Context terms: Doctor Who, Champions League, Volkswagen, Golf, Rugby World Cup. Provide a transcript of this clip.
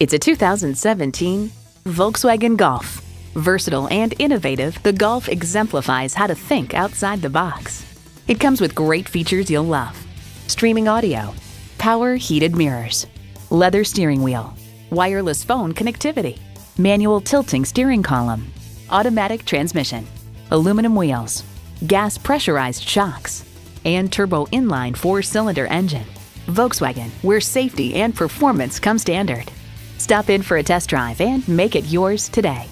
It's a 2017 Volkswagen Golf. Versatile and innovative, the Golf exemplifies how to think outside the box. It comes with great features you'll love. Streaming audio, power heated mirrors, leather steering wheel, wireless phone connectivity, manual tilting steering column, automatic transmission, aluminum wheels, gas pressurized shocks, and turbo inline four-cylinder engine. Volkswagen, where safety and performance come standard. Stop in for a test drive and make it yours today.